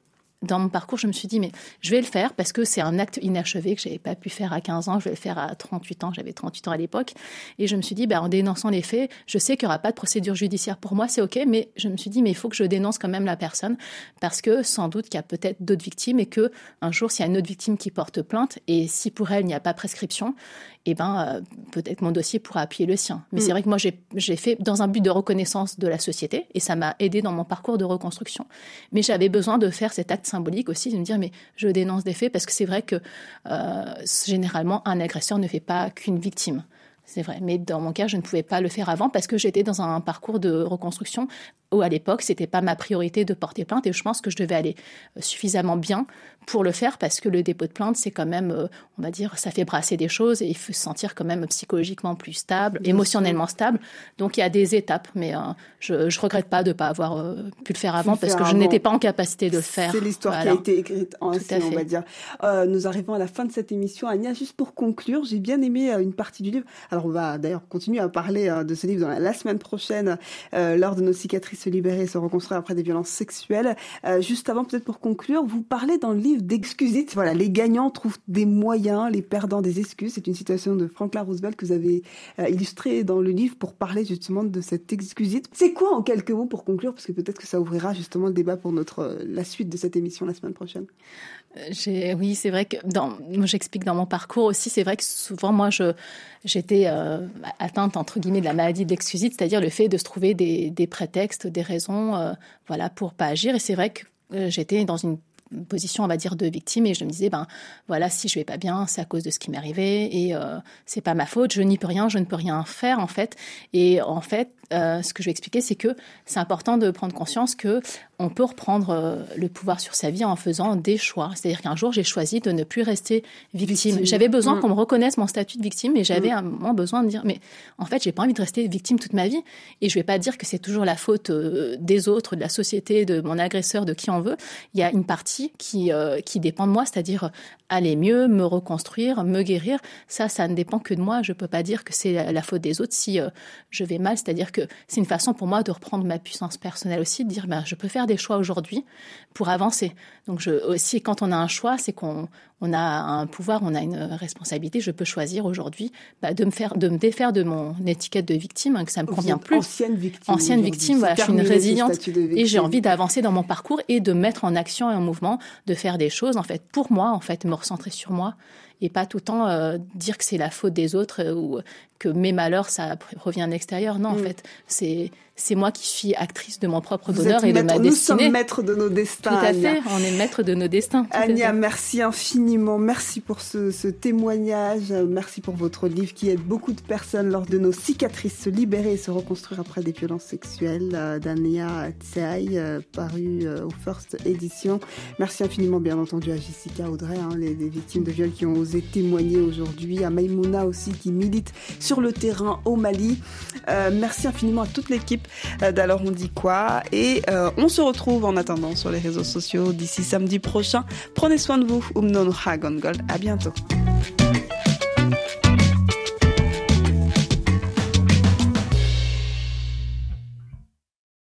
Dans mon parcours, je me suis dit, mais je vais le faire parce que c'est un acte inachevé que je n'avais pas pu faire à 15 ans. Je vais le faire à 38 ans. J'avais 38 ans à l'époque. Et je me suis dit, en dénonçant les faits, je sais qu'il n'y aura pas de procédure judiciaire. Pour moi, c'est OK. Mais je me suis dit, mais il faut que je dénonce quand même la personne parce que sans doute qu'il y a peut-être d'autres victimes et qu'un jour, s'il y a une autre victime qui porte plainte et si pour elle, il n'y a pas prescription, peut-être mon dossier pourra appuyer le sien. Mais c'est vrai que moi, j'ai fait dans un but de reconnaissance de la société et ça m'a aidé dans mon parcours de reconstruction. Mais j'avais besoin de faire cet acte symbolique aussi, de me dire, mais je dénonce des faits parce que c'est vrai que généralement, un agresseur ne fait pas qu'une victime. C'est vrai, mais dans mon cas, je ne pouvais pas le faire avant parce que j'étais dans un parcours de reconstruction où à l'époque, ce n'était pas ma priorité de porter plainte et je pense que je devais aller suffisamment bien pour le faire parce que le dépôt de plainte, c'est quand même, on va dire, ça fait brasser des choses et il faut se sentir quand même psychologiquement plus stable, émotionnellement stable. Donc, il y a des étapes, mais je ne regrette pas de ne pas avoir pu le faire avant parce que je n'étais pas en capacité de le faire. C'est l'histoire qui a été écrite en ainsi, on va dire. Nous arrivons à la fin de cette émission. Anya, juste pour conclure, j'ai bien aimé une partie du livre. Alors, on va d'ailleurs continuer à parler de ce livre dans la semaine prochaine, L'or de nos cicatrices, se libérer et se reconstruire après des violences sexuelles. Juste avant, peut-être pour conclure, vous parlez dans le livre d'excusites. Voilà, les gagnants trouvent des moyens, les perdants des excuses. C'est une citation de Franklin Roosevelt que vous avez illustrée dans le livre pour parler justement de cette excusite. C'est quoi en quelques mots pour conclure, parce que peut-être que ça ouvrira justement le débat pour la suite de cette émission la semaine prochaine. Oui, c'est vrai que j'explique dans mon parcours aussi, c'est vrai que souvent, moi, j'étais atteinte, entre guillemets, de la maladie de l'excusite, c'est-à-dire le fait de se trouver des prétextes, des raisons pour pas agir. Et c'est vrai que j'étais dans une position, on va dire, de victime, et je me disais, si je vais pas bien, c'est à cause de ce qui m'est arrivé, et c'est pas ma faute, je n'y peux rien, je ne peux rien faire, en fait. Et en fait, ce que je vais expliquer, c'est que c'est important de prendre conscience que on peut reprendre le pouvoir sur sa vie en faisant des choix. C'est-à-dire qu'un jour, j'ai choisi de ne plus rester victime. J'avais besoin qu'on me reconnaisse mon statut de victime, et j'avais un moment besoin de dire, mais en fait, j'ai pas envie de rester victime toute ma vie, et je vais pas dire que c'est toujours la faute des autres, de la société, de mon agresseur, de qui on veut. Il y a une partie qui dépend de moi, c'est-à-dire aller mieux, me reconstruire, me guérir. Ça ne dépend que de moi. Je ne peux pas dire que c'est la faute des autres si je vais mal. C'est-à-dire que c'est une façon pour moi de reprendre ma puissance personnelle aussi, de dire je peux faire des choix aujourd'hui pour avancer. Donc aussi, quand on a un choix, c'est qu'on a un pouvoir, on a une responsabilité. Je peux choisir aujourd'hui de me défaire de mon étiquette de victime, que ça ne me convient plus. Ancienne victime, je suis une résiliente et j'ai envie d'avancer dans mon parcours et de mettre en action et en mouvement, de faire des choses pour moi, me recentrer sur moi et pas tout le temps dire que c'est la faute des autres ou que mes malheurs ça revient de l'extérieur. Non, c'est moi qui suis actrice de mon propre bonheur et de ma destinée. Nous sommes maîtres de nos destins. Tout à fait, on est maîtres de nos destins. Anya, merci infiniment, merci pour ce témoignage, merci pour votre livre qui aide beaucoup de personnes lors de nos cicatrices, se libérer et se reconstruire après des violences sexuelles, d'Anya Tsai, paru aux First Éditions. Merci infiniment, bien entendu, à Jessica, Audrey, les victimes de viol qui ont osé témoigner aujourd'hui, à Maïmouna aussi qui milite sur le terrain au Mali. Merci infiniment à toute l'équipe d'Alors on dit quoi, et on se retrouve en attendant sur les réseaux sociaux d'ici samedi prochain. Prenez soin de vous. À bientôt.